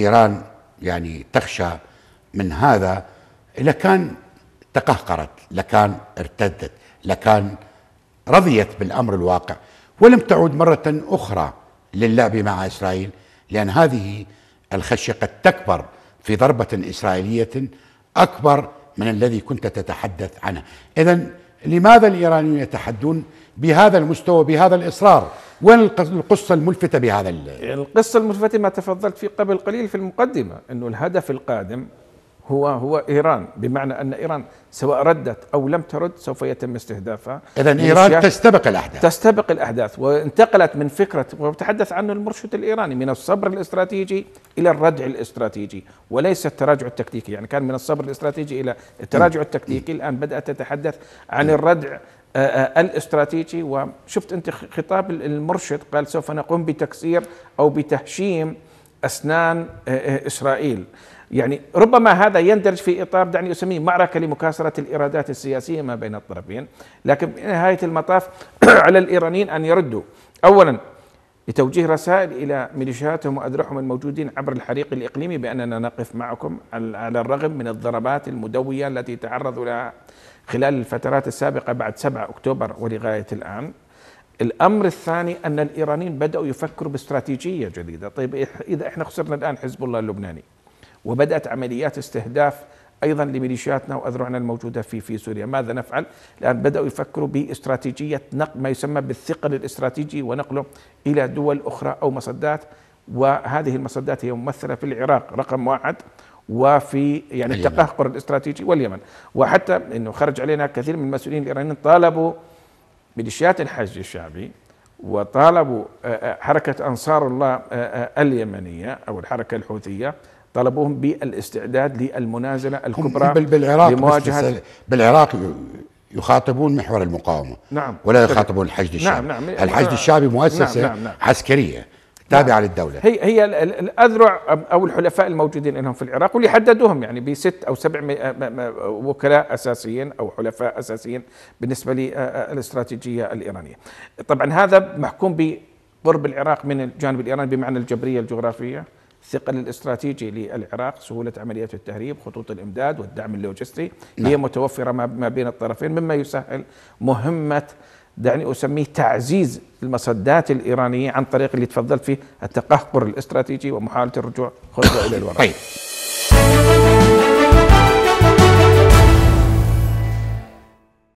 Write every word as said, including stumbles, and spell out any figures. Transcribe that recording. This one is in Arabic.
إيران يعني تخشى من هذا لكان تقهقرت، لكان ارتدت، لكان رضيت بالأمر الواقع، ولم تعود مرة أخرى للعب مع إسرائيل، لأن هذه الخشية قد تكبر في ضربة إسرائيلية أكبر من الذي كنت تتحدث عنه. إذن لماذا الإيرانيون يتحدون بهذا المستوى بهذا الإصرار؟ وين القصة الملفتة بهذا ال... القصة الملفتة ما تفضلت فيه قبل قليل في المقدمة، أنه الهدف القادم هو هو إيران، بمعنى أن إيران سواء ردت أو لم ترد سوف يتم استهدافها. إذن إيران تستبق الأحداث تستبق الأحداث وانتقلت من فكرة، وتحدث عنه المرشد الإيراني، من الصبر الاستراتيجي إلى الردع الاستراتيجي وليس التراجع التكتيكي. يعني كان من الصبر الاستراتيجي إلى التراجع التكتيكي، الآن بدأت تتحدث عن الردع الاستراتيجي. وشفت أنت خطاب المرشد قال سوف نقوم بتكسير أو بتهشيم أسنان إسرائيل. يعني ربما هذا يندرج في إطار دعني أسميه معركة لمكاسرة الإرادات السياسية ما بين الطرفين، لكن في نهاية المطاف على الإيرانيين أن يردوا أولا لتوجيه رسائل إلى ميليشياتهم وأذرعهم الموجودين عبر الحريق الإقليمي بأننا نقف معكم على الرغم من الضربات المدوية التي تعرضوا لها خلال الفترات السابقة بعد سبعة أكتوبر ولغاية الآن. الأمر الثاني أن الإيرانيين بدأوا يفكروا باستراتيجية جديدة. طيب إذا إحنا خسرنا الآن حزب الله اللبناني وبدأت عمليات استهداف أيضا لميليشياتنا وأذرعنا الموجودة في في سوريا، ماذا نفعل؟ الآن بدأوا يفكروا باستراتيجية نقل ما يسمى بالثقل الاستراتيجي ونقله إلى دول أخرى أو مصدات، وهذه المصدات هي ممثلة في العراق رقم واحد وفي يعني التقهقر الاستراتيجي واليمن. وحتى أنه خرج علينا كثير من المسؤولين الإيرانيين طالبوا ميليشيات الحشد الشعبي وطالبوا حركة أنصار الله اليمنية أو الحركة الحوثية، طلبوهم بالاستعداد للمنازلة الكبرى بالعراق. لمواجهة بالعراق يخاطبون محور المقاومة، نعم، ولا يخاطبون الحشد الشعبي. نعم نعم الحشد الشعبي مؤسسة نعم نعم عسكرية تابعة نعم للدولة. هي هي الأذرع أو الحلفاء الموجودين لهم في العراق واللي حددوهم يعني بست أو سبع وكلاء أساسيين أو حلفاء أساسيين بالنسبة للاستراتيجية الإيرانية. طبعا هذا محكوم بقرب العراق من الجانب الإيراني بمعنى الجبرية الجغرافية، الثقل الاستراتيجي للعراق، سهولة عمليات التهريب، خطوط الإمداد والدعم اللوجستي نعم هي متوفرة ما بين الطرفين، مما يسهل مهمة دعني أسميه تعزيز المصدات الإيرانية عن طريق اللي تفضلت فيه التقهقر الاستراتيجي ومحاولة الرجوع خطوة إلى الوراء.